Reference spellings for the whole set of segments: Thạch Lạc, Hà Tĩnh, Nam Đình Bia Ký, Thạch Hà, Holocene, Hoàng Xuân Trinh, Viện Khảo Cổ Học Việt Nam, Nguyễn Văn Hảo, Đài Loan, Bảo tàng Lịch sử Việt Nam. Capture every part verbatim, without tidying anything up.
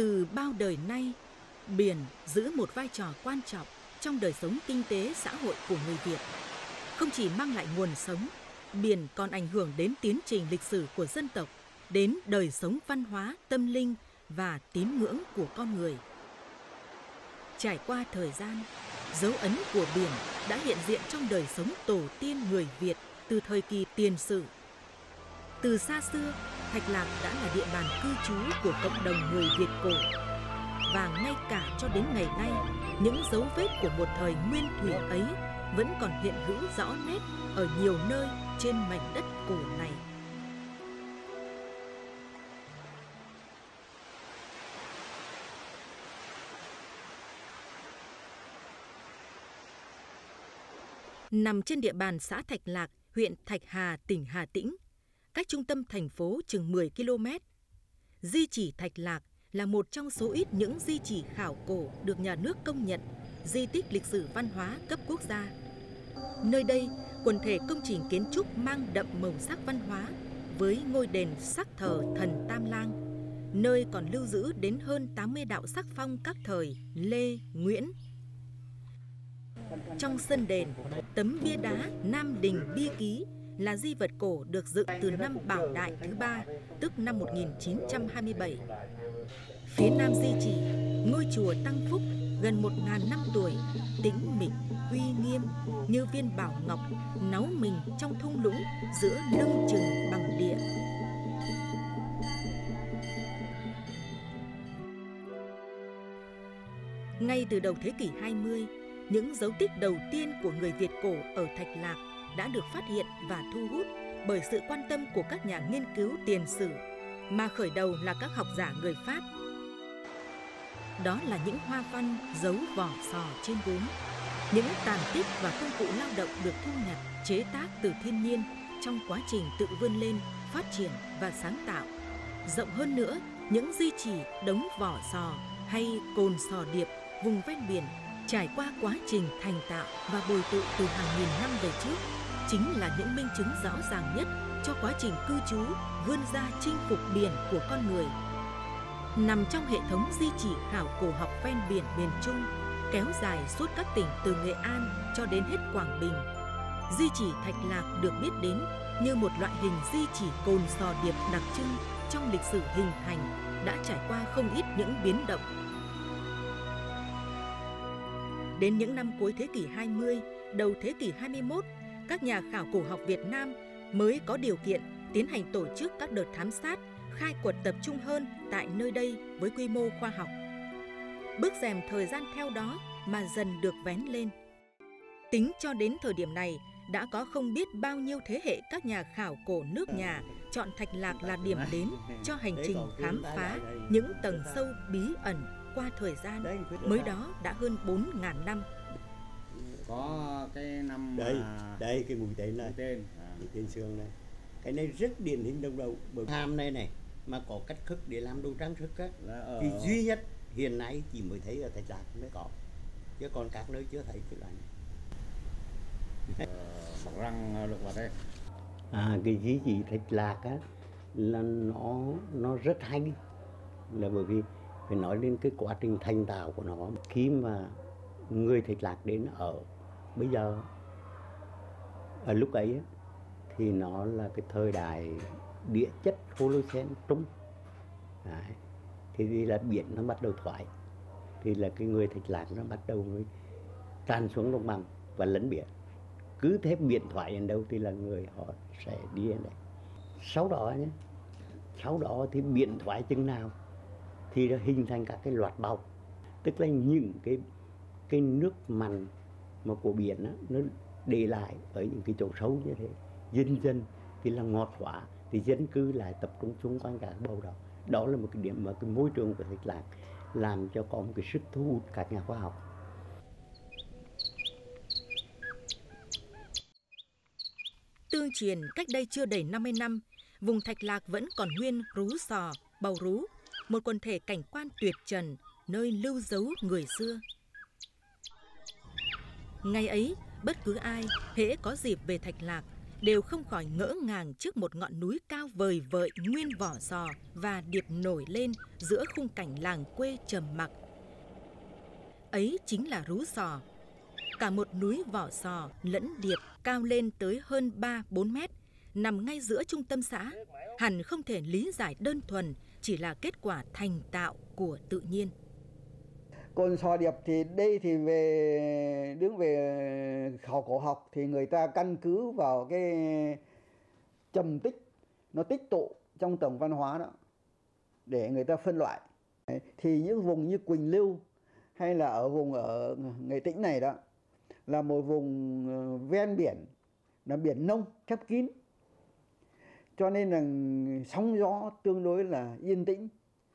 Từ bao đời nay, biển giữ một vai trò quan trọng trong đời sống kinh tế xã hội của người Việt. Không chỉ mang lại nguồn sống, biển còn ảnh hưởng đến tiến trình lịch sử của dân tộc, đến đời sống văn hóa, tâm linh và tín ngưỡng của con người. Trải qua thời gian, dấu ấn của biển đã hiện diện trong đời sống tổ tiên người Việt từ thời kỳ tiền sử. Từ xa xưa, Thạch Lạc đã là địa bàn cư trú của cộng đồng người Việt cổ. Và ngay cả cho đến ngày nay, những dấu vết của một thời nguyên thủy ấy vẫn còn hiện hữu rõ nét ở nhiều nơi trên mảnh đất cổ này. Nằm trên địa bàn xã Thạch Lạc, huyện Thạch Hà, tỉnh Hà Tĩnh, cách trung tâm thành phố chừng mười ki lô mét. Di chỉ Thạch Lạc là một trong số ít những di chỉ khảo cổ được nhà nước công nhận di tích lịch sử văn hóa cấp quốc gia. Nơi đây, quần thể công trình kiến trúc mang đậm màu sắc văn hóa với ngôi đền sắc thờ thần Tam Lang, nơi còn lưu giữ đến hơn tám mươi đạo sắc phong các thời Lê, Nguyễn. Trong sân đền, tấm bia đá Nam Đình Bia Ký là di vật cổ được dựng từ năm Bảo Đại thứ ba, tức năm một nghìn chín trăm hai mươi bảy. Phía nam di chỉ, ngôi chùa Tăng Phúc gần một nghìn năm tuổi, tĩnh mịch, uy nghiêm như viên bảo ngọc, náu mình trong thung lũng giữa lưng chừng bằng địa. Ngay từ đầu thế kỷ hai mươi, những dấu tích đầu tiên của người Việt cổ ở Thạch Lạc đã được phát hiện và thu hút bởi sự quan tâm của các nhà nghiên cứu tiền sử, mà khởi đầu là các học giả người Pháp. Đó là những hoa văn dấu vỏ sò trên gốm, những tàn tích và công cụ lao động được thu nhặt, chế tác từ thiên nhiên trong quá trình tự vươn lên, phát triển và sáng tạo. Rộng hơn nữa, những di chỉ đống vỏ sò hay cồn sò điệp vùng ven biển trải qua quá trình thành tạo và bồi tụ từ hàng nghìn năm về trước chính là những minh chứng rõ ràng nhất cho quá trình cư trú, vươn ra chinh phục biển của con người. Nằm trong hệ thống di chỉ khảo cổ học ven biển miền Trung, kéo dài suốt các tỉnh từ Nghệ An cho đến hết Quảng Bình, di chỉ Thạch Lạc được biết đến như một loại hình di chỉ cồn sò điệp đặc trưng trong lịch sử hình thành, đã trải qua không ít những biến động. Đến những năm cuối thế kỷ hai mươi, đầu thế kỷ hai mươi mốt, các nhà khảo cổ học Việt Nam mới có điều kiện tiến hành tổ chức các đợt thám sát, khai quật tập trung hơn tại nơi đây với quy mô khoa học. Bước rèm thời gian theo đó mà dần được vén lên. Tính cho đến thời điểm này, đã có không biết bao nhiêu thế hệ các nhà khảo cổ nước nhà chọn Thạch Lạc là điểm đến cho hành trình khám phá những tầng sâu bí ẩn qua thời gian, mới đó đã hơn bốn nghìn năm. Có cái năm đây, mà... đây cái mũi tên này, tên à. Mũi tên xương này, cái này rất điển hình đồng đầu bởi hàm này này mà có cách thức để làm đồ trang sức á, ở... thì duy nhất hiện nay chỉ mới thấy ở Thạch Lạc mới có, chứ còn các nơi chưa thấy cái loại này. Bằng răng được vào đây. À, cái gì gì Thạch Lạc á là nó nó rất hay, là bởi vì phải nói đến cái quá trình thành tạo của nó. Khi mà người Thạch Lạc đến ở bây giờ, ở lúc ấy thì nó là cái thời đại địa chất Holocene Trung. Đấy. Thì là biển nó bắt đầu thoái, thì là cái người Thạch Lạc nó bắt đầu tràn xuống đồng bằng và lấn biển. Cứ thế biển thoái đến đâu thì là người họ sẽ đi đến đấy. Sau đó nhé, sau đó thì biển thoái chừng nào thì nó hình thành các cái loạt bào, tức là những cái cái nước mặn mà của biển đó, nó để lại ở những cái chỗ sâu như thế, dân dân thì là ngọt hóa, thì dân cư lại tập trung xung quanh các bầu đó. Đó là một cái điểm mà cái môi trường của Thạch Lạc làm cho có một cái sức thu hút các nhà khoa học. Tương truyền cách đây chưa đầy năm mươi năm, vùng Thạch Lạc vẫn còn nguyên rú sò, bầu rú, một quần thể cảnh quan tuyệt trần nơi lưu dấu người xưa. Ngày ấy, bất cứ ai hễ có dịp về Thạch Lạc đều không khỏi ngỡ ngàng trước một ngọn núi cao vời vợi nguyên vỏ sò và điệp nổi lên giữa khung cảnh làng quê trầm mặc. Ấy chính là rú sò. Cả một núi vỏ sò lẫn điệp cao lên tới hơn ba bốn mét, nằm ngay giữa trung tâm xã, hẳn không thể lý giải đơn thuần, chỉ là kết quả thành tạo của tự nhiên. Còn sò điệp thì đây thì về đứng về khảo cổ học thì người ta căn cứ vào cái trầm tích, nó tích tụ trong tổng văn hóa đó để người ta phân loại. Thì những vùng như Quỳnh Lưu hay là ở vùng ở Nghệ Tĩnh này đó là một vùng ven biển, là biển nông khép kín, cho nên là sóng gió tương đối là yên tĩnh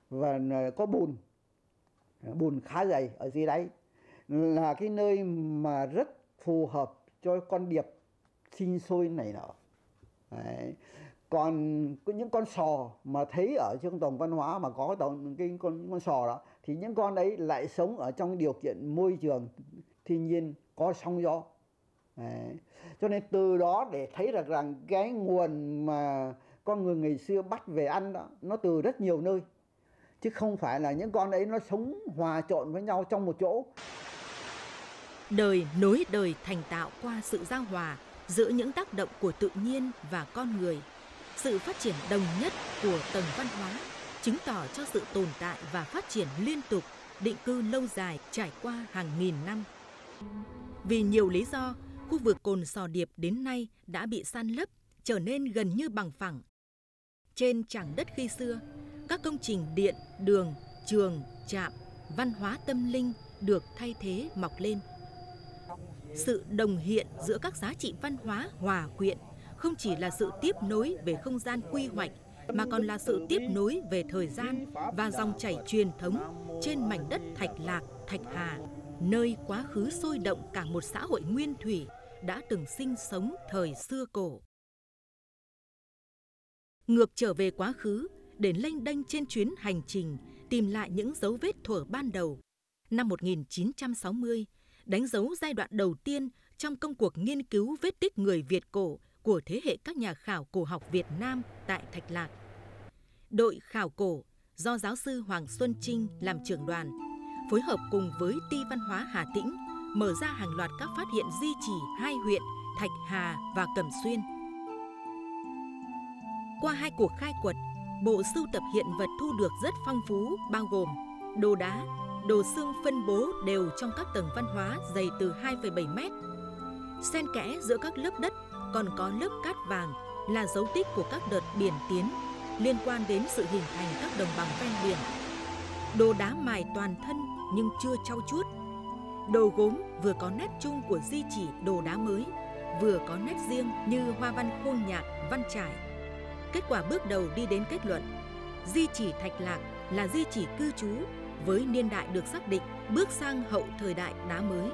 và có bùn, bùn khá dày ở dưới đáy, là cái nơi mà rất phù hợp cho con điệp sinh sôi nảy nở. Đấy. Còn những con sò mà thấy ở trong tổng văn hóa mà có tổng cái con con sò đó thì những con đấy lại sống ở trong điều kiện môi trường thiên nhiên có sóng gió. Đấy. Cho nên từ đó để thấy được rằng cái nguồn mà con người ngày xưa bắt về ăn đó nó từ rất nhiều nơi, chứ không phải là những con đấy nó sống hòa trộn với nhau trong một chỗ. Đời nối đời thành tạo qua sự giao hòa giữa những tác động của tự nhiên và con người. Sự phát triển đồng nhất của tầng văn hóa chứng tỏ cho sự tồn tại và phát triển liên tục, định cư lâu dài trải qua hàng nghìn năm. Vì nhiều lý do, khu vực cồn sò điệp đến nay đã bị san lấp, trở nên gần như bằng phẳng. Trên chảng đất khi xưa, các công trình điện, đường, trường, trạm, văn hóa tâm linh được thay thế mọc lên. Sự đồng hiện giữa các giá trị văn hóa hòa quyện không chỉ là sự tiếp nối về không gian quy hoạch, mà còn là sự tiếp nối về thời gian và dòng chảy truyền thống trên mảnh đất Thạch Lạc, Thạch Hà, nơi quá khứ sôi động cả một xã hội nguyên thủy đã từng sinh sống thời xưa cổ. Ngược trở về quá khứ, để lênh đênh trên chuyến hành trình tìm lại những dấu vết thuở ban đầu, năm một nghìn chín trăm sáu mươi, đánh dấu giai đoạn đầu tiên trong công cuộc nghiên cứu vết tích người Việt cổ của thế hệ các nhà khảo cổ học Việt Nam tại Thạch Lạc. Đội khảo cổ do giáo sư Hoàng Xuân Trinh làm trưởng đoàn, phối hợp cùng với Ty Văn hóa Hà Tĩnh mở ra hàng loạt các phát hiện di chỉ hai huyện Thạch Hà và Cẩm Xuyên. Qua hai cuộc khai quật, bộ sưu tập hiện vật thu được rất phong phú, bao gồm đồ đá, đồ xương phân bố đều trong các tầng văn hóa dày từ hai phẩy bảy mét. Xen kẽ giữa các lớp đất còn có lớp cát vàng là dấu tích của các đợt biển tiến liên quan đến sự hình thành các đồng bằng ven biển. Đồ đá mài toàn thân nhưng chưa trau chuốt. Đồ gốm vừa có nét chung của di chỉ đồ đá mới, vừa có nét riêng như hoa văn khuôn nhạc, văn trải. Kết quả bước đầu đi đến kết luận, di chỉ Thạch Lạc là di chỉ cư trú với niên đại được xác định bước sang hậu thời đại đá mới.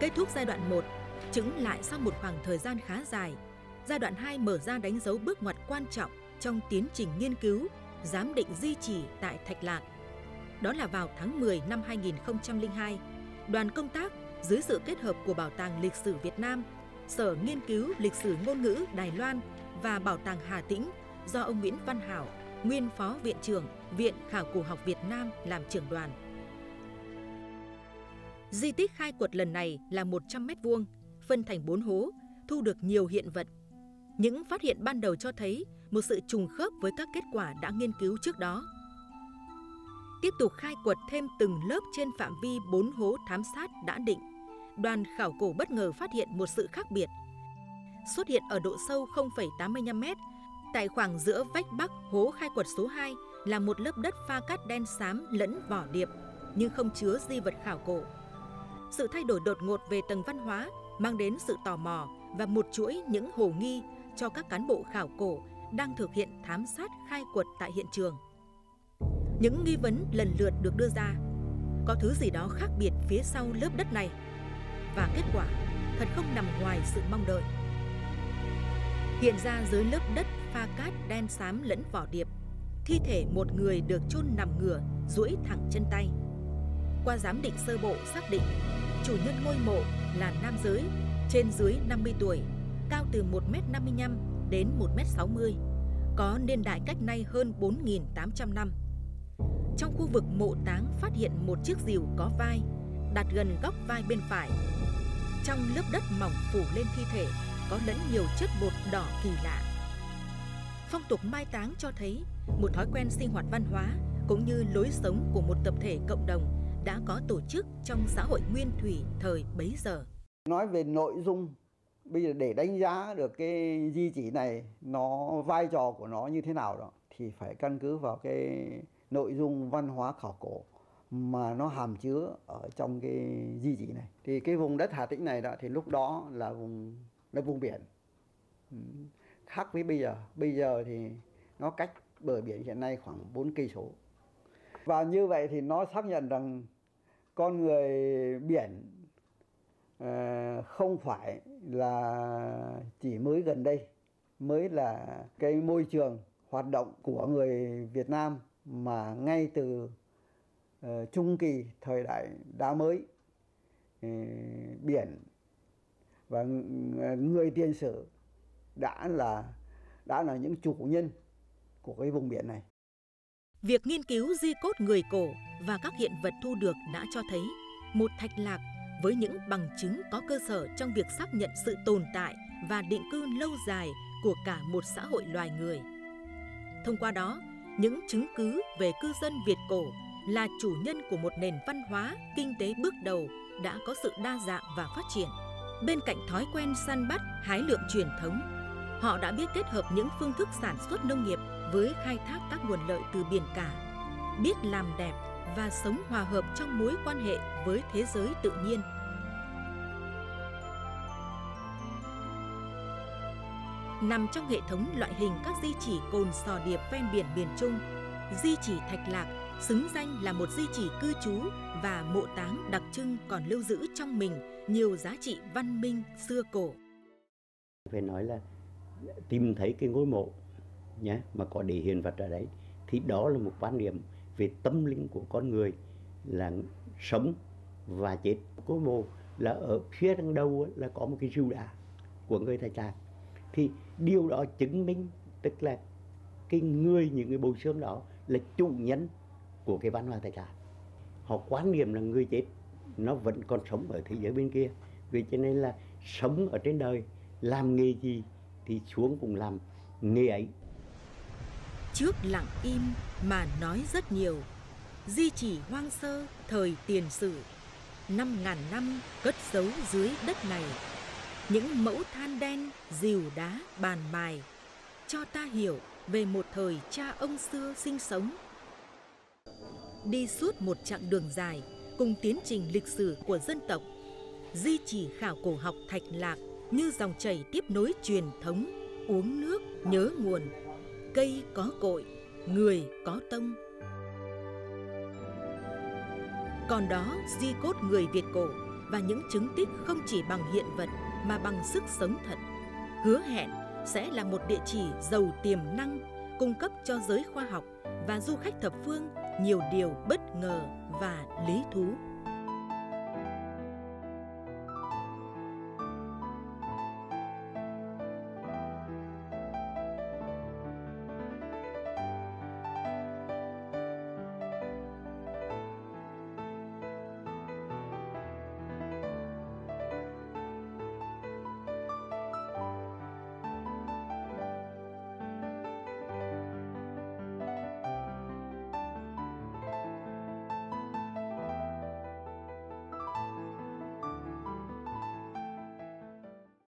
Kết thúc giai đoạn một, chứng lại sau một khoảng thời gian khá dài, giai đoạn hai mở ra đánh dấu bước ngoặt quan trọng trong tiến trình nghiên cứu, giám định di chỉ tại Thạch Lạc. Đó là vào tháng mười năm hai nghìn không trăm lẻ hai, đoàn công tác dưới sự kết hợp của Bảo tàng Lịch sử Việt Nam, Sở Nghiên cứu Lịch sử Ngôn ngữ Đài Loan và Bảo tàng Hà Tĩnh do ông Nguyễn Văn Hảo, nguyên phó viện trưởng Viện Khảo cổ học Việt Nam làm trưởng đoàn. Di tích khai quật lần này là một trăm mét vuông, phân thành bốn hố, thu được nhiều hiện vật. Những phát hiện ban đầu cho thấy một sự trùng khớp với các kết quả đã nghiên cứu trước đó. Tiếp tục khai quật thêm từng lớp trên phạm vi bốn hố thám sát đã định, đoàn khảo cổ bất ngờ phát hiện một sự khác biệt. Xuất hiện ở độ sâu không phẩy tám mươi lăm mét, tại khoảng giữa vách bắc hố khai quật số hai là một lớp đất pha cát đen xám lẫn vỏ điệp, nhưng không chứa di vật khảo cổ. Sự thay đổi đột ngột về tầng văn hóa mang đến sự tò mò và một chuỗi những hồ nghi cho các cán bộ khảo cổ đang thực hiện thám sát khai quật tại hiện trường. Những nghi vấn lần lượt được đưa ra, có thứ gì đó khác biệt phía sau lớp đất này, và kết quả thật không nằm ngoài sự mong đợi. Hiện ra dưới lớp đất pha cát đen xám lẫn vỏ điệp, thi thể một người được chôn nằm ngửa, duỗi thẳng chân tay. Qua giám định sơ bộ xác định, chủ nhân ngôi mộ là nam giới, trên dưới năm mươi tuổi, cao từ một mét năm mươi lăm đến một mét sáu mươi, có niên đại cách nay hơn bốn nghìn tám trăm năm. Trong khu vực mộ táng phát hiện một chiếc rìu có vai, đặt gần góc vai bên phải. Trong lớp đất mỏng phủ lên thi thể có lẫn nhiều chất bột đỏ kỳ lạ. Phong tục mai táng cho thấy một thói quen sinh hoạt văn hóa cũng như lối sống của một tập thể cộng đồng đã có tổ chức trong xã hội nguyên thủy thời bấy giờ. Nói về nội dung, bây giờ để đánh giá được cái di chỉ này, nó vai trò của nó như thế nào đó, thì phải căn cứ vào cái nội dung văn hóa khảo cổ mà nó hàm chứa ở trong cái di chỉ này. Thì cái vùng đất Hà Tĩnh này đó, thì lúc đó là vùng là vùng biển, khác với bây giờ. Bây giờ thì nó cách bờ biển hiện nay khoảng bốn cây số. Và như vậy thì nó xác nhận rằng con người biển không phải là chỉ mới gần đây mới là cái môi trường hoạt động của người Việt Nam, mà ngay từ trung kỳ thời đại đá mới, biển và người tiền sử đã là đã là những chủ nhân của cái vùng biển này. Việc nghiên cứu di cốt người cổ và các hiện vật thu được đã cho thấy một Thạch Lạc với những bằng chứng có cơ sở trong việc xác nhận sự tồn tại và định cư lâu dài của cả một xã hội loài người. Thông qua đó, những chứng cứ về cư dân Việt cổ là chủ nhân của một nền văn hóa, kinh tế bước đầu đã có sự đa dạng và phát triển. Bên cạnh thói quen săn bắt, hái lượm truyền thống, họ đã biết kết hợp những phương thức sản xuất nông nghiệp với khai thác các nguồn lợi từ biển cả, biết làm đẹp và sống hòa hợp trong mối quan hệ với thế giới tự nhiên. Nằm trong hệ thống loại hình các di chỉ cồn sò điệp ven biển miền Trung, di chỉ Thạch Lạc xứng danh là một di chỉ cư trú và mộ táng đặc trưng còn lưu giữ trong mình nhiều giá trị văn minh xưa cổ. Phải nói là tìm thấy cái ngôi mộ nhé, mà có để hiện vật ở đấy, thì đó là một quan niệm về tâm linh của con người là sống và chết. Ngôi mộ là ở phía đằng đầu là có một cái rìu đá của người Thạch Lạc, thì điều đó chứng minh tức là cái người, những người bầu xương đó là chủ nhân của cái văn hóa Thạch Lạc. Họ quan niệm là người chết nó vẫn còn sống ở thế giới bên kia, vì cho nên là sống ở trên đời làm nghề gì thì xuống cùng làm nghề ấy. Trước lặng im mà nói rất nhiều, di chỉ hoang sơ thời tiền sử năm ngàn năm cất giấu dưới đất này, những mẫu than đen, rìu đá, bàn mài cho ta hiểu về một thời cha ông xưa sinh sống. Đi suốt một chặng đường dài cùng tiến trình lịch sử của dân tộc, di chỉ khảo cổ học Thạch Lạc như dòng chảy tiếp nối truyền thống, uống nước nhớ nguồn, cây có cội, người có tông. Còn đó, di cốt người Việt cổ và những chứng tích không chỉ bằng hiện vật mà bằng sức sống thật, hứa hẹn sẽ là một địa chỉ giàu tiềm năng, cung cấp cho giới khoa học và du khách thập phương nhiều điều bất ngờ và lý thú.